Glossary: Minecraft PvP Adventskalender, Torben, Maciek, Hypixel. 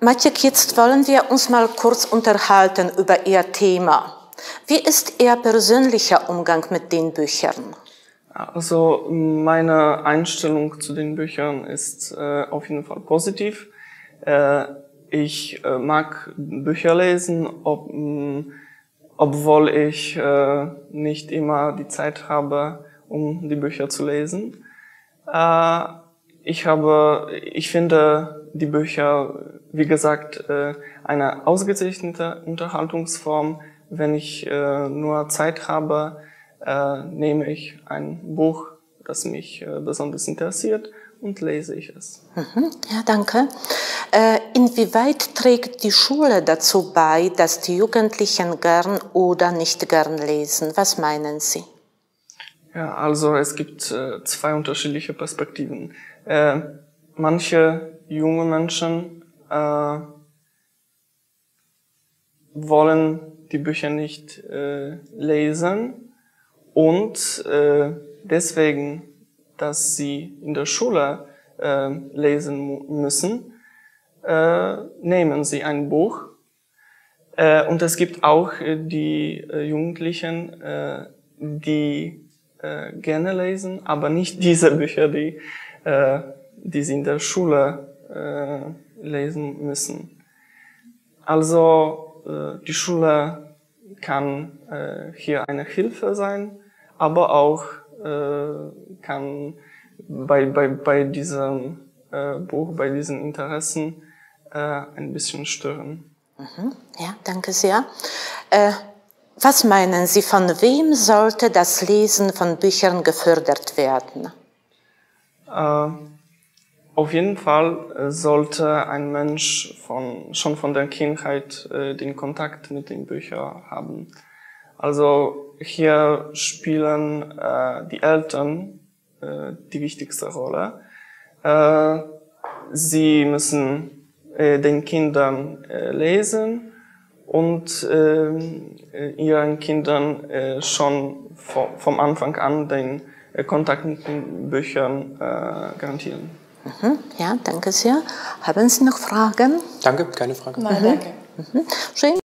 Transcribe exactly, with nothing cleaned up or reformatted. Maciek, jetzt wollen wir uns mal kurz unterhalten über Ihr Thema. Wie ist Ihr persönlicher Umgang mit den Büchern? Also meine Einstellung zu den Büchern ist äh, auf jeden Fall positiv. Äh, ich äh, mag Bücher lesen, ob, mh, obwohl ich äh, nicht immer die Zeit habe, um die Bücher zu lesen. Äh, ich habe, ich finde die Bücher, wie gesagt, äh, eine ausgezeichnete Unterhaltungsform. Wenn ich äh, nur Zeit habe, Äh, nehme ich ein Buch, das mich äh, besonders interessiert, und lese ich es. Mhm. Ja, danke. Äh, inwieweit trägt die Schule dazu bei, dass die Jugendlichen gern oder nicht gern lesen? Was meinen Sie? Ja, also es gibt äh, zwei unterschiedliche Perspektiven. Äh, manche junge Menschen äh, wollen die Bücher nicht äh, lesen. Und äh, deswegen, dass sie in der Schule äh, lesen müssen, äh, nehmen sie ein Buch. Äh, und es gibt auch äh, die äh, Jugendlichen, äh, die äh, gerne lesen, aber nicht diese Bücher, die, äh, die sie in der Schule äh, lesen müssen. Also äh, die Schule kann äh, hier eine Hilfe sein. Aber auch äh, kann bei, bei, bei diesem äh, Buch, bei diesen Interessen äh, ein bisschen stören. Mhm. Ja, danke sehr. Äh, was meinen Sie, von wem sollte das Lesen von Büchern gefördert werden? Äh, auf jeden Fall sollte ein Mensch von, schon von der Kindheit äh, den Kontakt mit den Büchern haben. Also hier spielen äh, die Eltern äh, die wichtigste Rolle. Äh, sie müssen äh, den Kindern äh, lesen und äh, ihren Kindern äh, schon vom, vom Anfang an den äh, Kontakt mit den Büchern äh, garantieren. Mhm. Ja, danke sehr. Haben Sie noch Fragen? Danke, keine Frage. Nein, mhm. Danke. Mhm. Schön.